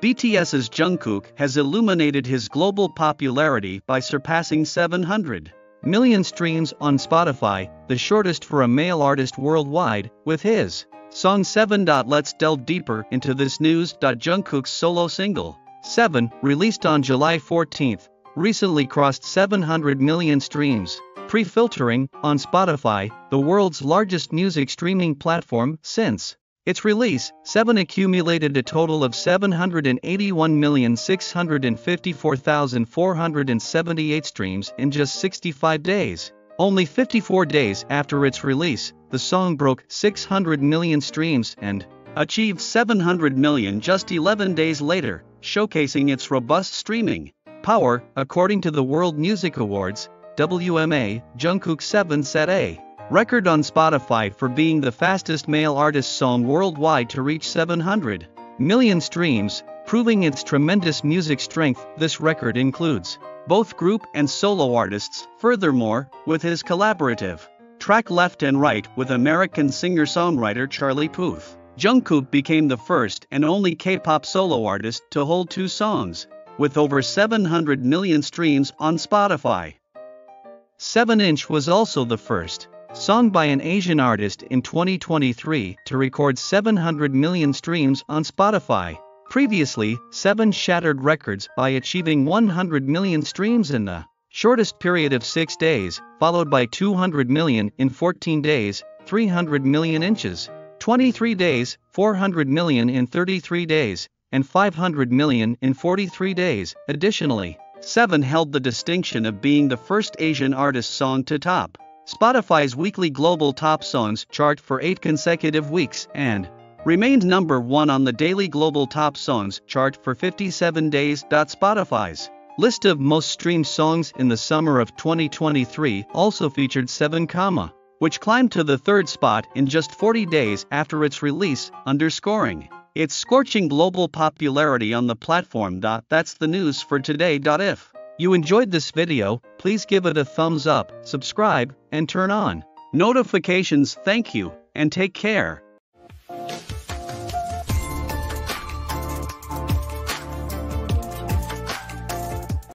BTS's Jungkook has illuminated his global popularity by surpassing 700 million streams on Spotify, the shortest for a male artist worldwide, with his song 7. Let's delve deeper into this news. Jungkook's solo single, 7, released on July 14th, recently crossed 700 million streams, pre-filtering, on Spotify, the world's largest music streaming platform. Since its release, Seven accumulated a total of 781,654,478 streams in just 65 days. Only 54 days after its release, the song broke 600 million streams and achieved 700 million just 11 days later, showcasing its robust streaming power. According to the World Music Awards, WMA, Jungkook 7 set a record on Spotify for being the fastest male artist song worldwide to reach 700 million streams, proving its tremendous music strength. This record includes both group and solo artists. Furthermore, with his collaborative track Left and Right with American singer-songwriter Charlie Puth, Jungkook became the first and only K-pop solo artist to hold two songs with over 700 million streams on Spotify. 7 was also the first song by an Asian artist in 2023 to record 700 million streams on Spotify. Previously, Seven shattered records by achieving 100 million streams in the shortest period of 6 days, followed by 200 million in 14 days, 300 million in 23 days, 400 million in 33 days, and 500 million in 43 days. Additionally, Seven held the distinction of being the first Asian artist song to top Spotify's weekly global top songs chart for 8 consecutive weeks and remained number 1 on the daily global top songs chart for 57 days. Spotify's list of most streamed songs in the summer of 2023 also featured 7, which climbed to the 3rd spot in just 40 days after its release, underscoring its scorching global popularity on the platform. That's the news for today. If you enjoyed this video, please give it a thumbs up, subscribe, and turn on notifications. Thank you, and take care.